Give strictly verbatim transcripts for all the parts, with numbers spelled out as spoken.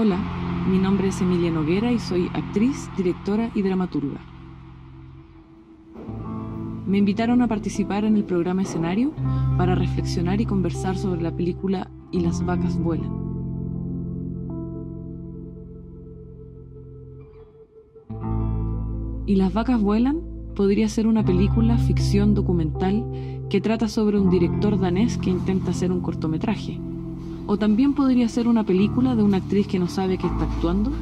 Hola, mi nombre es Emilia Noguera y soy actriz, directora y dramaturga. Me invitaron a participar en el programa Escenario para reflexionar y conversar sobre la película Y las vacas vuelan. Y las vacas vuelan podría ser una película ficción documental que trata sobre un director danés que intenta hacer un cortometraje. O también podría ser una película de una actriz que no sabe que está actuando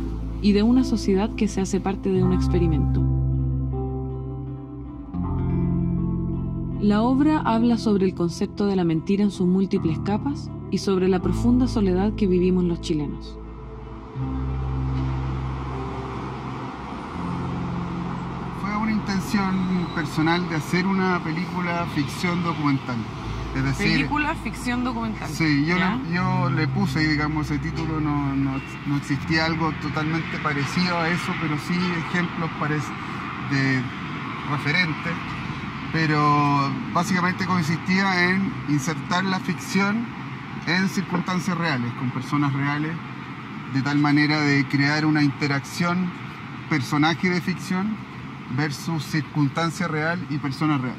y de una sociedad que se hace parte de un experimento. La obra habla sobre el concepto de la mentira en sus múltiples capas y sobre la profunda soledad que vivimos los chilenos. Fue una intención personal de hacer una película ficción documental. Es decir, película, ficción, documental. Sí, yo, le, yo le puse, digamos, ese título, no, no, no existía algo totalmente parecido a eso, pero sí ejemplos de referentes, pero básicamente consistía en insertar la ficción en circunstancias reales, con personas reales, de tal manera de crear una interacción personaje de ficción versus circunstancia real y persona real.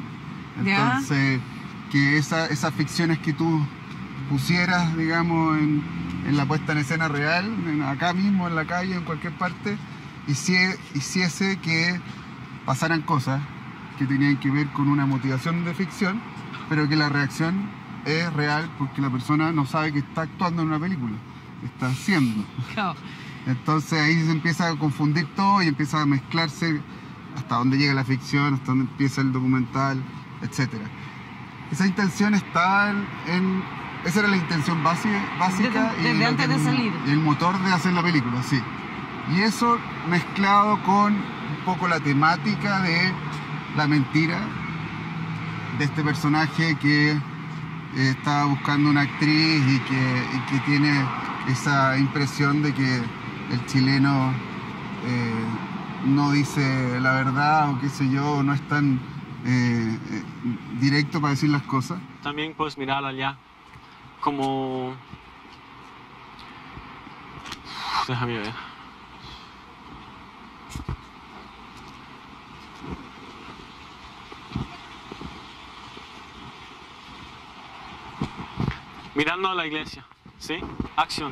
Entonces... ¿Ya? Que esa, esas ficciones que tú pusieras, digamos, en, en la puesta en escena real, en, acá mismo, en la calle, en cualquier parte, hicie, hiciese que pasaran cosas que tenían que ver con una motivación de ficción, pero que la reacción es real porque la persona no sabe que está actuando en una película, está haciendo. Entonces ahí se empieza a confundir todo y empieza a mezclarse hasta dónde llega la ficción, hasta dónde empieza el documental, etcétera. Esa intención está en... Esa era la intención base, básica. Desde, desde y antes de salir. El motor de hacer la película, sí. Y eso mezclado con un poco la temática de la mentira de este personaje que eh, está buscando una actriz y que, y que tiene esa impresión de que el chileno eh, no dice la verdad o qué sé yo, no es tan... Eh, eh, directo para decir las cosas. También puedes mirarlo allá como... Déjame ver. Mirando a la iglesia, ¿sí? Acción.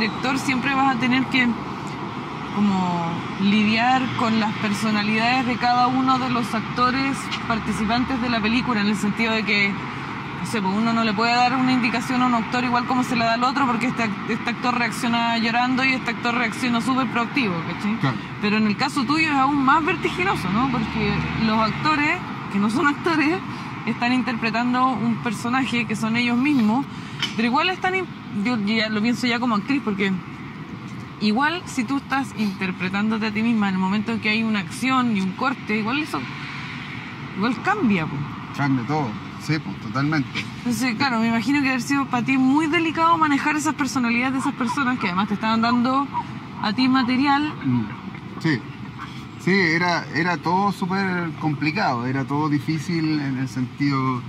Director, siempre vas a tener que como lidiar con las personalidades de cada uno de los actores participantes de la película, en el sentido de que no sé, pues uno no le puede dar una indicación a un actor igual como se la da al otro, porque este, este actor reacciona llorando y este actor reacciona súper proactivo, ¿cachai? Claro. Pero en el caso tuyo es aún más vertiginoso, ¿no? Porque los actores, que no son actores, están interpretando un personaje que son ellos mismos, pero igual están... Yo ya lo pienso ya como actriz, porque igual si tú estás interpretándote a ti misma en el momento en que hay una acción y un corte, igual eso igual cambia, pues. Cambia todo, sí, pues, totalmente. Entonces, claro, me imagino que haber sido para ti muy delicado manejar esas personalidades de esas personas que además te estaban dando a ti material. Sí, sí, era, era todo súper complicado, era todo difícil en el sentido...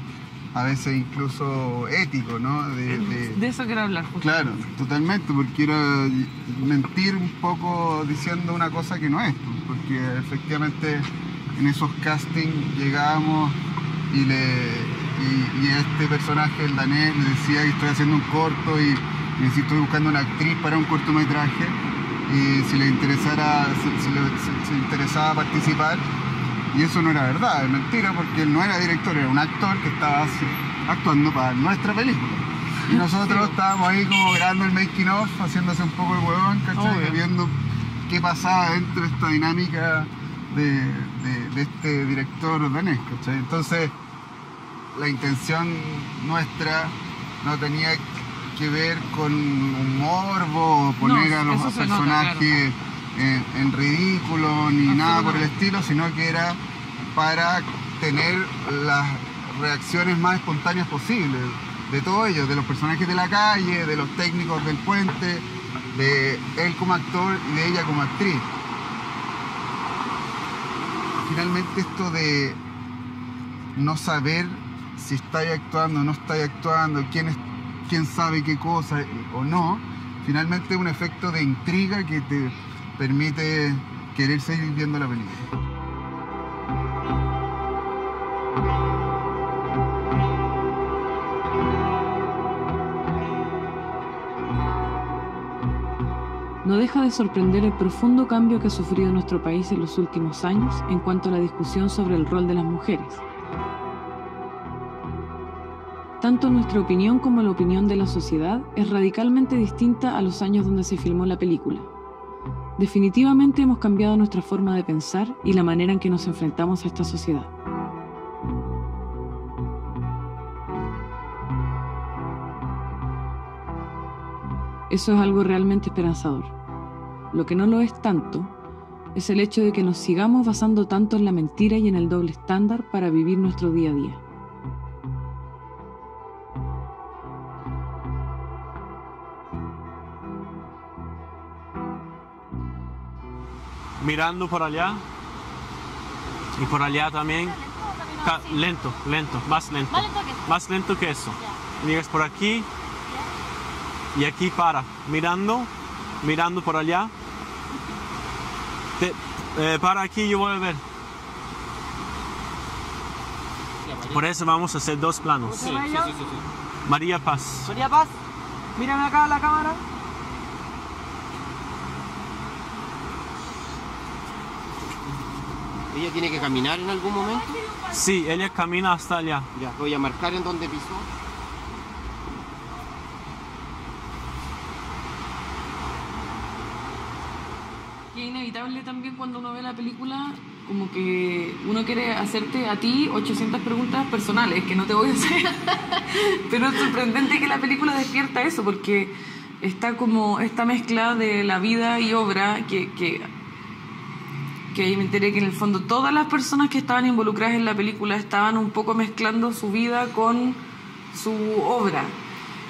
a veces incluso ético, ¿no? De, de, de eso quiero hablar. Justo. Claro, totalmente, porque era mentir un poco diciendo una cosa que no es, porque efectivamente en esos castings llegábamos y, le, y, y este personaje, el danés, me decía que estoy haciendo un corto y, y si estoy buscando una actriz para un cortometraje y si le interesara, si, si le si, si interesaba participar. Y eso no era verdad, es mentira, porque él no era director, era un actor que estaba actuando para nuestra película. Y nosotros estábamos ahí como grabando el making of, haciéndose un poco el huevón, ¿cachai? Viendo qué pasaba dentro de esta dinámica de, de, de este director danés, ¿cachai? Entonces, la intención nuestra no tenía que ver con un morbo o poner no, a los personajes nota, claro. en, en ridículo ni no, nada por el estilo, sino que era para tener las reacciones más espontáneas posibles de todos ellos, de los personajes de la calle, de los técnicos del puente, de él como actor y de ella como actriz. Finalmente esto de no saber si estáis actuando o no estáis actuando, quién, es, quién sabe qué cosa o no, finalmente es un efecto de intriga que te permite querer seguir viendo la película. No deja de sorprender el profundo cambio que ha sufrido nuestro país en los últimos años en cuanto a la discusión sobre el rol de las mujeres. Tanto nuestra opinión como la opinión de la sociedad es radicalmente distinta a los años donde se filmó la película. Definitivamente hemos cambiado nuestra forma de pensar y la manera en que nos enfrentamos a esta sociedad. Eso es algo realmente esperanzador. Lo que no lo es tanto es el hecho de que nos sigamos basando tanto en la mentira y en el doble estándar para vivir nuestro día a día. Mirando por allá y por allá también. Lento, lento, más lento. Más lento que eso. Llegas por aquí. Y aquí para, mirando, mirando por allá. Te, eh, para aquí yo voy a ver. Por eso vamos a hacer dos planos. Sí, sí, sí, sí, sí. María Paz. María Paz, mírame acá a la cámara. ¿Ella tiene que caminar en algún momento? Sí, ella camina hasta allá. Ya, voy a marcar en donde pisó. También cuando uno ve la película, como que uno quiere hacerte a ti ochocientas preguntas personales que no te voy a hacer, pero es sorprendente que la película despierta eso, porque está como esta mezcla de la vida y obra que, que, que ahí me enteré que en el fondo todas las personas que estaban involucradas en la película estaban un poco mezclando su vida con su obra.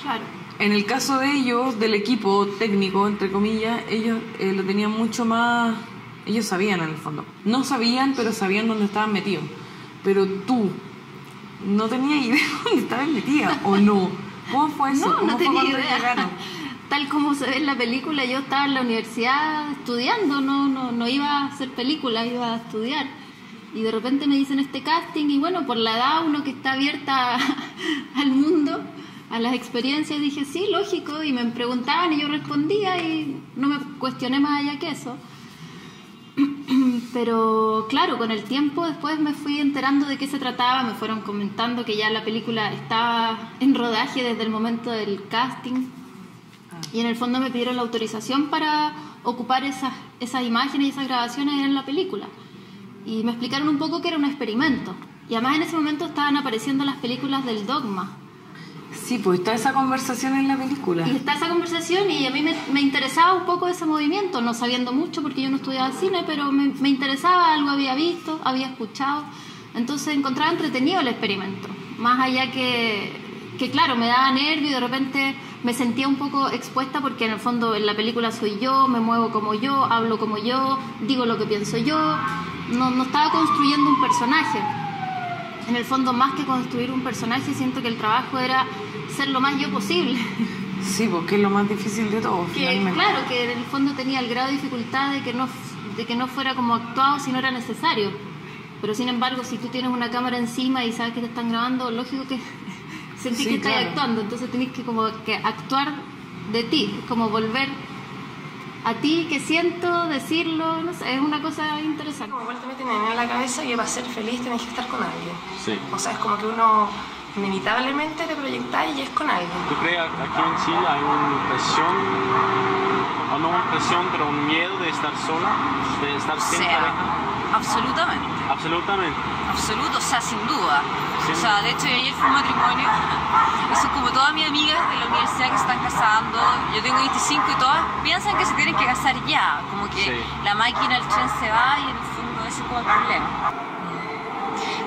Claro. En el caso de ellos, del equipo técnico, entre comillas, ellos eh, lo tenían mucho más... Ellos sabían, en el fondo. No sabían, pero sabían dónde estaban metidos. Pero tú no tenías idea de dónde estabas metida, ¿o no? ¿Cómo fue eso? No, no tenía idea. Tal como se ve en la película, yo estaba en la universidad estudiando, no, no, no iba a hacer película, iba a estudiar. Y de repente me dicen este casting, y bueno, por la edad uno que está abierta al mundo... a las experiencias, dije sí, lógico, y me preguntaban y yo respondía y no me cuestioné más allá que eso. Pero claro, con el tiempo después me fui enterando de qué se trataba, me fueron comentando que ya la película estaba en rodaje desde el momento del casting, y en el fondo me pidieron la autorización para ocupar esas, esas imágenes y esas grabaciones en la película, y me explicaron un poco que era un experimento, y además en ese momento estaban apareciendo las películas del Dogma. Sí, pues está esa conversación en la película. Y está esa conversación y a mí me, me interesaba un poco ese movimiento, no sabiendo mucho porque yo no estudiaba cine, pero me, me interesaba, algo había visto, había escuchado. Entonces encontraba entretenido el experimento. Más allá que, que claro, me daba nervio y de repente me sentía un poco expuesta porque en el fondo en la película soy yo, me muevo como yo, hablo como yo, digo lo que pienso yo. No, no estaba construyendo un personaje. En el fondo, más que construir un personaje, siento que el trabajo era ser lo más yo posible. Sí, porque es lo más difícil de todo, que, finalmente. Claro, que en el fondo tenía el grado de dificultad de que no, de que no fuera como actuado si no era necesario. Pero sin embargo, si tú tienes una cámara encima y sabes que te están grabando, lógico que sentís sí, que claro. Estás actuando. Entonces tenés que, como que actuar de ti, como volver a ti, que siento, decirlo, no sé, es una cosa interesante. Como igual te meten en la cabeza que para ser feliz tenés que estar con alguien. Sí. O sea, es como que uno inevitablemente te proyecta y es con alguien. ¿Tú crees aquí en Chile hay una presión, o no una presión, pero un miedo de estar sola, de estar sin pareja? Absolutamente. Absolutamente. Absoluto, o sea, sin duda. Sin... O sea, de hecho, ayer fue un matrimonio. Eso es como todas mis amigas de la universidad que se están casando. Yo tengo veinticinco y todas piensan que se tienen que casar ya. Como que sí. La máquina, el tren se va y en el fondo ese es como el problema.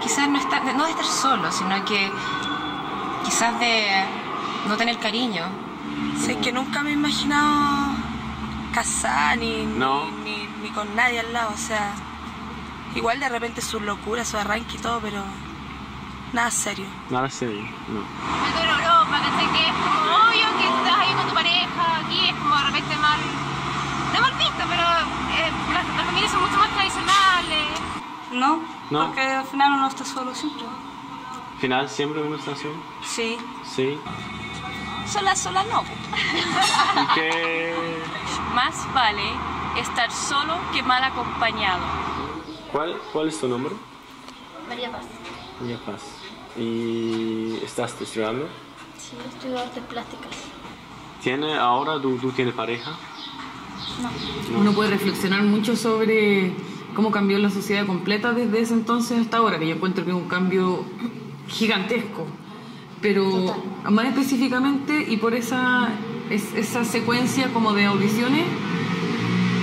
Quizás no, estar, no de estar solo, sino que quizás de no tener cariño. Sé sí, que nunca me he imaginado casar ni, no. ni, ni, ni con nadie al lado, o sea... Igual de repente sus locuras, su arranque y todo, pero nada serio. Nada serio, no. Me tocó en Europa, pensé que es como obvio que estás ahí con tu pareja, aquí es como de repente mal... No mal visto, pero eh, las, las familias son mucho más tradicionales. No, no, porque al final uno está solo siempre. ¿Al final siempre uno está solo? Sí. Sí. Sola, sola no. ¿Y qué? Más vale estar solo que mal acompañado. ¿Cuál, ¿Cuál es tu nombre? María Paz. María Paz. ¿Y estás estudiando? Sí, estudio artes plásticas. ¿Tiene ahora, tú, tú tienes pareja? No. no. Uno puede reflexionar mucho sobre cómo cambió la sociedad completa desde ese entonces hasta ahora, que yo encuentro que es un cambio gigantesco. Pero total. Más específicamente, y por esa, es, esa secuencia como de audiciones,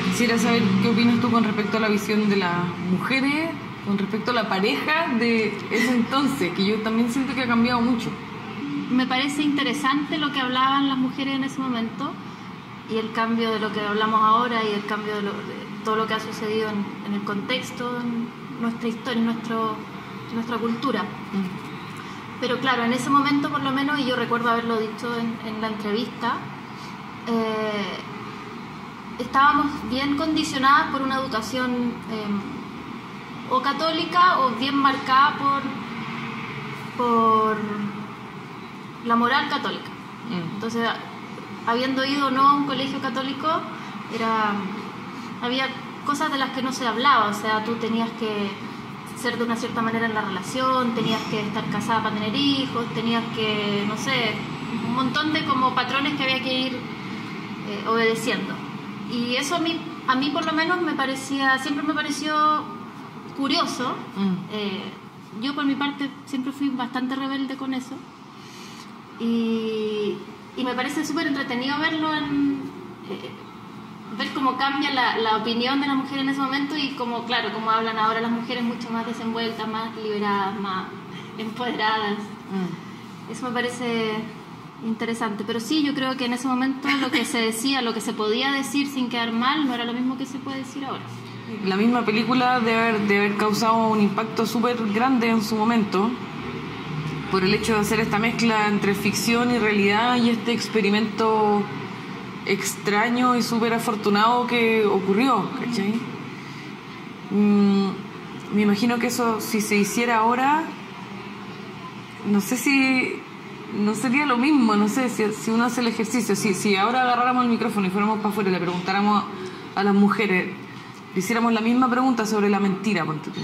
quisiera saber qué opinas tú con respecto a la visión de las mujeres, con respecto a la pareja de ese entonces, que yo también siento que ha cambiado mucho. Me parece interesante lo que hablaban las mujeres en ese momento y el cambio de lo que hablamos ahora y el cambio de, lo, de todo lo que ha sucedido en, en el contexto, en nuestra historia, en, nuestro, en nuestra cultura. Mm. Pero claro, en ese momento por lo menos, y yo recuerdo haberlo dicho en, en la entrevista, eh, estábamos bien condicionadas por una educación eh, o católica o bien marcada por, por la moral católica. Mm. Entonces, habiendo ido no a un colegio católico, era, había cosas de las que no se hablaba. O sea, tú tenías que ser de una cierta manera en la relación, tenías que estar casada para tener hijos, tenías que, no sé, un montón de como patrones que había que ir eh, obedeciendo. Y eso a mí, a mí por lo menos me parecía, siempre me pareció curioso. Mm. Eh, yo por mi parte siempre fui bastante rebelde con eso. Y, y me parece súper entretenido verlo, en, eh, ver cómo cambia la, la opinión de las mujeres en ese momento y cómo, claro, cómo hablan ahora las mujeres mucho más desenvueltas, más liberadas, más empoderadas. Mm. Eso me parece... interesante, pero sí, yo creo que en ese momento lo que se decía, lo que se podía decir sin quedar mal, no era lo mismo que se puede decir ahora. La misma película debe haber, debe haber causado un impacto súper grande en su momento por el hecho de hacer esta mezcla entre ficción y realidad y este experimento extraño y súper afortunado que ocurrió, ¿cachai? Mm, me imagino que eso, si se hiciera ahora, no sé si... no sería lo mismo, no sé, si, si uno hace el ejercicio, si, si ahora agarráramos el micrófono y fuéramos para afuera y le preguntáramos a, a las mujeres, le hiciéramos la misma pregunta sobre la mentira, ponte tú.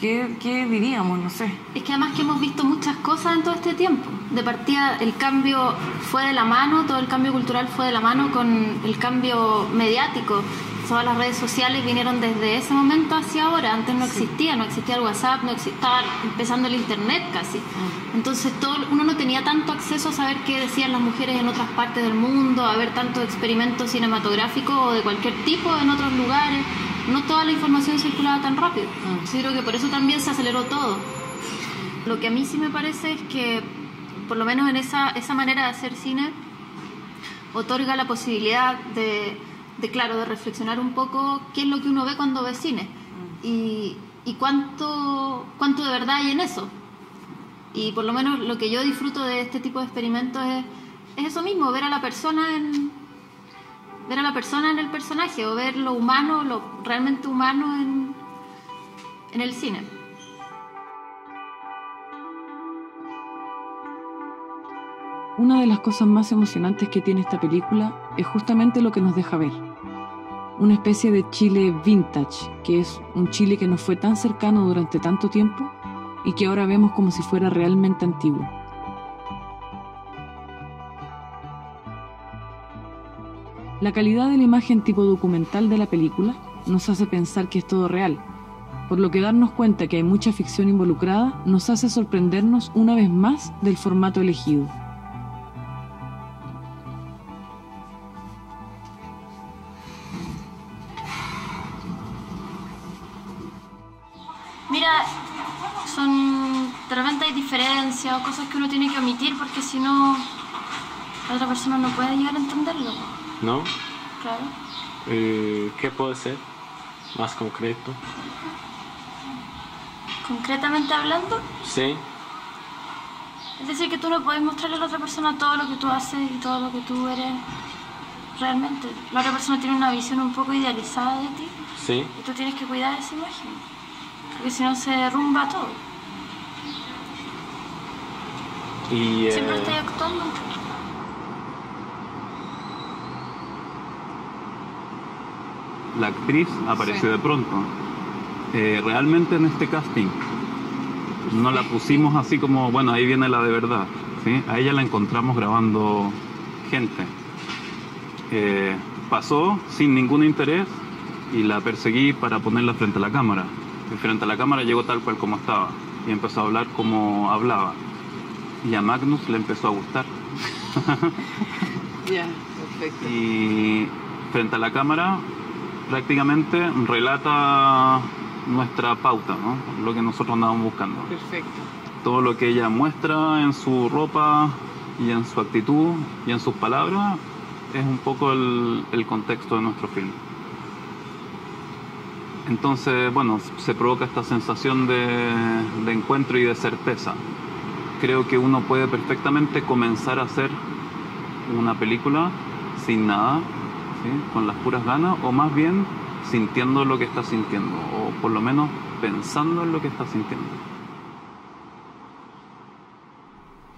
¿Qué, ¿Qué diríamos? No sé. Es que además que hemos visto muchas cosas en todo este tiempo. De partida, el cambio fue de la mano, todo el cambio cultural fue de la mano con el cambio mediático. Todas las redes sociales vinieron desde ese momento hacia ahora. Antes no existía, sí. no existía el WhatsApp, no existía, estaba empezando el internet casi. Entonces todo, uno no tenía tanto acceso a saber qué decían las mujeres en otras partes del mundo, a ver tantos experimentos cinematográficos o de cualquier tipo en otros lugares. No toda la información circulaba tan rápido. Sí, creo que por eso también se aceleró todo. Lo que a mí sí me parece es que, por lo menos en esa, esa manera de hacer cine, otorga la posibilidad de... de claro, de reflexionar un poco qué es lo que uno ve cuando ve cine y, y cuánto, cuánto de verdad hay en eso. Y por lo menos lo que yo disfruto de este tipo de experimentos es, es eso mismo, ver a la persona en, ver a la persona en el personaje o ver lo humano, lo realmente humano en, en el cine. Una de las cosas más emocionantes que tiene esta película es justamente lo que nos deja ver. Una especie de Chile vintage, que es un Chile que nos fue tan cercano durante tanto tiempo y que ahora vemos como si fuera realmente antiguo. La calidad de la imagen tipo documental de la película nos hace pensar que es todo real, por lo que darnos cuenta que hay mucha ficción involucrada nos hace sorprendernos una vez más del formato elegido. Mira, son, de repente hay diferencias o cosas que uno tiene que omitir porque si no, la otra persona no puede llegar a entenderlo. ¿No? Claro. Eh, ¿Qué puede ser más concreto? ¿Concretamente hablando? Sí. Es decir, que tú no puedes mostrarle a la otra persona todo lo que tú haces y todo lo que tú eres realmente. La otra persona tiene una visión un poco idealizada de ti. Sí. Y tú tienes que cuidar esa imagen, porque si no se derrumba todo. Y, eh... siempre estoy actuando. La actriz apareció sí. de pronto. Eh, realmente en este casting no la pusimos así como, bueno, ahí viene la de verdad, ¿sí? A ella la encontramos grabando gente. Eh, pasó sin ningún interés y la perseguí para ponerla frente a la cámara. Y frente a la cámara llegó tal cual como estaba y empezó a hablar como hablaba. Y a Magnus le empezó a gustar. Ya, yeah, perfecto. Y frente a la cámara prácticamente relata nuestra pauta, ¿no? Lo que nosotros andábamos buscando. Perfecto. Todo lo que ella muestra en su ropa y en su actitud y en sus palabras es un poco el, el contexto de nuestro film. Entonces, bueno, se provoca esta sensación de, de encuentro y de certeza. Creo que uno puede perfectamente comenzar a hacer una película sin nada, ¿sí? Con las puras ganas, o más bien sintiendo lo que está sintiendo, o por lo menos pensando en lo que está sintiendo.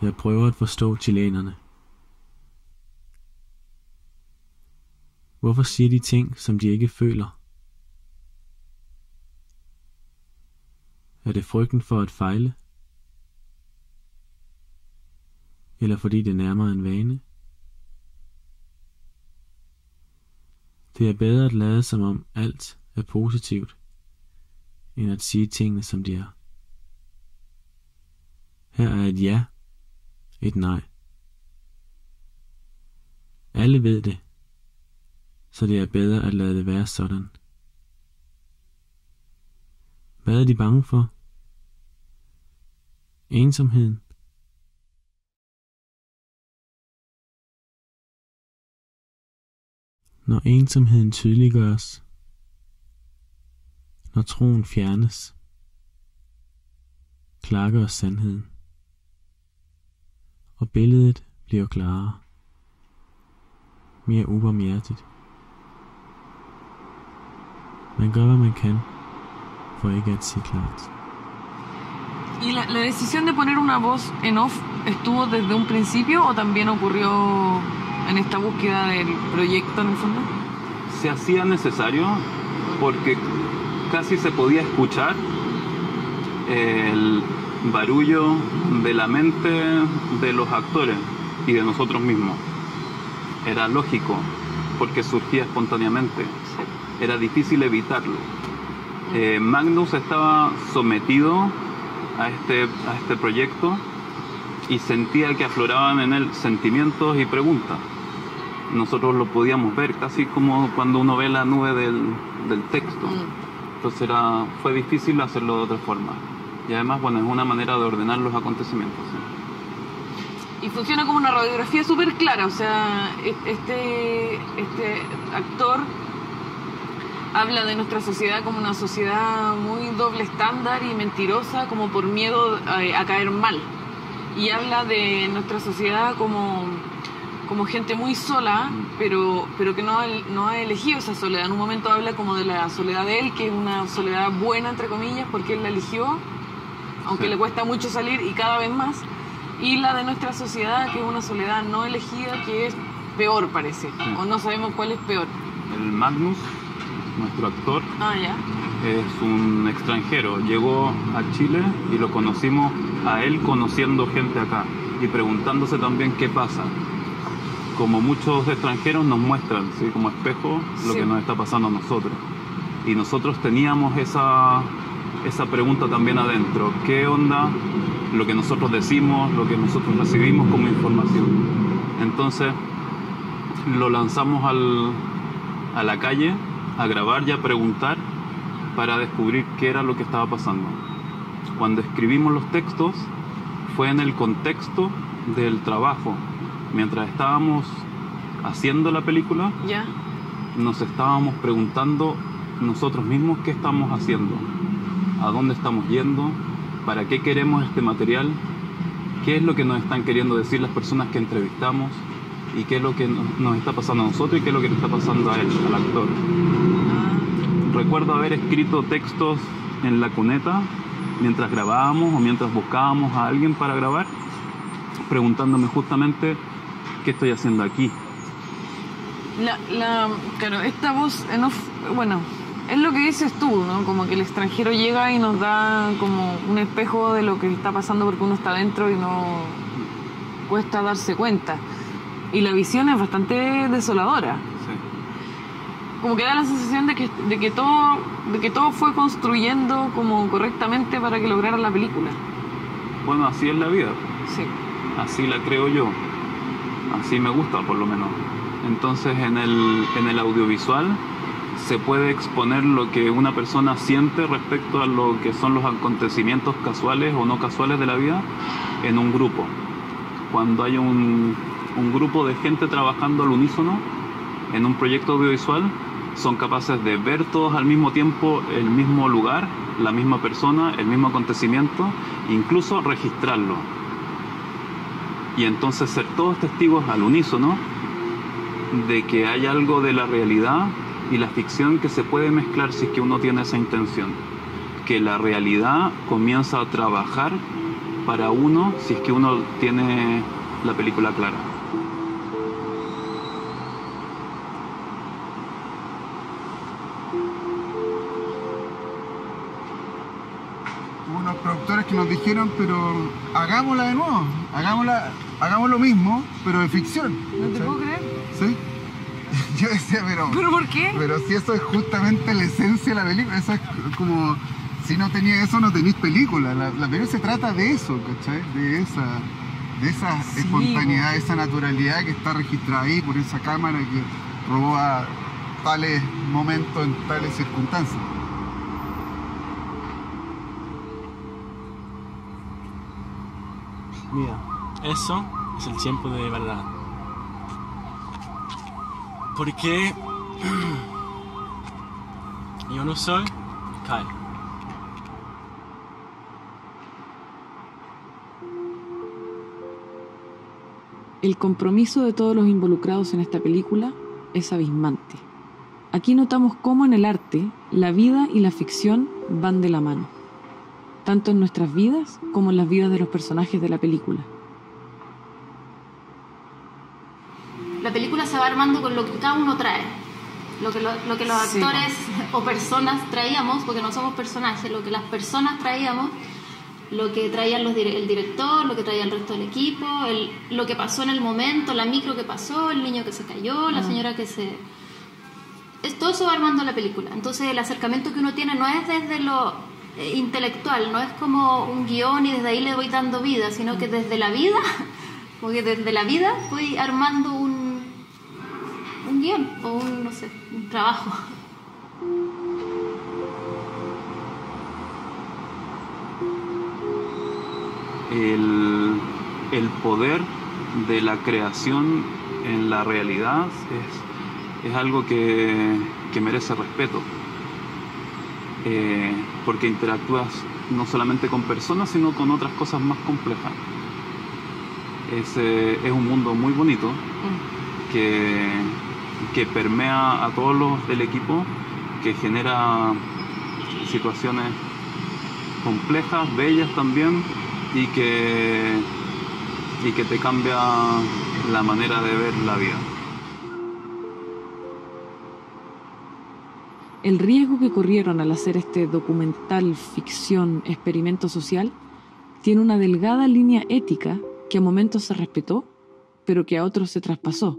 Jeg prøver at forstå chilenerne. Hvorfor siger de ting, som de ikke føler? Er det frygten for at fejle? Eller fordi det nærmere en vane? Det er bedre at lade som om alt er positivt, end at sige tingene som de er. Her er et ja, et nej. Alle ved det, så det er bedre at lade det være sådan. Hvad er de bange for? Ensomheden. Når ensomheden tydeliggøres, når troen fjernes, klakker os sandheden, og billedet bliver klarere, mere ubarmhjertigt. Man gør, hvad man kan, for ikke at se klart. ¿Y la, la decisión de poner una voz en off estuvo desde un principio o también ocurrió en esta búsqueda del proyecto en el fondo? Se hacía necesario porque casi se podía escuchar el barullo de la mente de los actores y de nosotros mismos. Era lógico porque surgía espontáneamente. Era difícil evitarlo. Eh, Magnus estaba sometido a este, a este proyecto y sentía que afloraban en él sentimientos y preguntas. Nosotros lo podíamos ver, casi como cuando uno ve la nube del, del texto. Entonces era, fue difícil hacerlo de otra forma. Y además, bueno, es una manera de ordenar los acontecimientos. ¿Sí? Y funciona como una radiografía súper clara, o sea, este, este actor habla de nuestra sociedad como una sociedad muy doble estándar y mentirosa, como por miedo a, a caer mal. Y habla de nuestra sociedad como... como gente muy sola, pero, pero que no ha, no ha elegido esa soledad. En un momento habla como de la soledad de él, que es una soledad buena, entre comillas, porque él la eligió, aunque sí. le cuesta mucho salir y cada vez más. Y la de nuestra sociedad, que es una soledad no elegida, que es peor, parece, sí. o no sabemos cuál es peor. El Magnus, nuestro actor, ah, ya. es un extranjero. Llegó a Chile y lo conocimos a él conociendo gente acá y preguntándose también qué pasa. Como muchos extranjeros nos muestran, ¿sí? como espejo, lo sí. que nos está pasando a nosotros. Y nosotros teníamos esa, esa pregunta también adentro. ¿Qué onda lo que nosotros decimos, lo que nosotros recibimos como información? Entonces lo lanzamos al, a la calle, a grabar y a preguntar para descubrir qué era lo que estaba pasando. Cuando escribimos los textos fue en el contexto del trabajo. Mientras estábamos haciendo la película, yeah, nos estábamos preguntando nosotros mismos qué estamos haciendo, a dónde estamos yendo, para qué queremos este material, qué es lo que nos están queriendo decir las personas que entrevistamos y qué es lo que nos está pasando a nosotros y qué es lo que le está pasando a él, al actor. Recuerdo haber escrito textos en la cuneta mientras grabábamos o mientras buscábamos a alguien para grabar, preguntándome justamente qué estoy haciendo aquí. La, la, claro, esta voz en off, bueno, es lo que dices tú, ¿no? Como que el extranjero llega y nos da como un espejo de lo que está pasando porque uno está dentro y no cuesta darse cuenta. Y la visión es bastante desoladora. Sí. Como que da la sensación de que, de que todo, de que todo fue construyendo como correctamente para que lograra la película. Bueno, así es la vida. Sí. Así la creo yo. Así me gusta, por lo menos. Entonces en el, en el audiovisual se puede exponer lo que una persona siente respecto a lo que son los acontecimientos casuales o no casuales de la vida en un grupo. Cuando hay un, un grupo de gente trabajando al unísono en un proyecto audiovisual, son capaces de ver todos al mismo tiempo el mismo lugar, la misma persona, el mismo acontecimiento, incluso registrarlo. Y entonces ser todos testigos al unísono de que hay algo de la realidad y la ficción que se puede mezclar si es que uno tiene esa intención, que la realidad comienza a trabajar para uno si es que uno tiene la película clara. Hubo unos productores que nos dijeron, pero hagámosla de nuevo, hagámosla, hagamos lo mismo, pero de ficción. No te puedo creer. ¿Sí? Yo decía, pero... ¿Pero por qué? Pero si eso es justamente la esencia de la película, eso es como... Si no tenías eso, no tenías película. La, la película se trata de eso, ¿cachai? De esa, de esa sí, espontaneidad, porque... esa naturalidad que está registrada ahí por esa cámara que roba tales momentos en tales circunstancias. Mira, eso es el tiempo de verdad. Porque yo no soy Kyle. El compromiso de todos los involucrados en esta película es abismante. Aquí notamos cómo en el arte la vida y la ficción van de la mano, tanto en nuestras vidas como en las vidas de los personajes de la película. La película se va armando con lo que cada uno trae, lo que, lo, lo que los sí. actores o personas traíamos, porque no somos personajes, lo que las personas traíamos, lo que traían los, el director, lo que traía el resto del equipo, el, lo que pasó en el momento, la micro que pasó, el niño que se cayó, la ah. señora que se... Es, todo eso va armando la película. Entonces el acercamiento que uno tiene no es desde lo eh, intelectual, no es como un guión y desde ahí le voy dando vida, sino que desde la vida, porque desde la vida voy armando un un guión o un, no sé, un trabajo. El, el poder de la creación en la realidad es, es algo que, que merece respeto, eh, porque interactúas no solamente con personas, sino con otras cosas más complejas. Es, eh, es un mundo muy bonito mm. que... que permea a todos los del equipo, que genera situaciones complejas, bellas también, y que, y que te cambia la manera de ver la vida. El riesgo que corrieron al hacer este documental, ficción, experimento social, tiene una delgada línea ética que a momentos se respetó, pero que a otros se traspasó,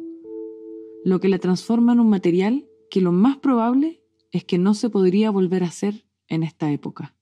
lo que la transforma en un material que lo más probable es que no se podría volver a hacer en esta época.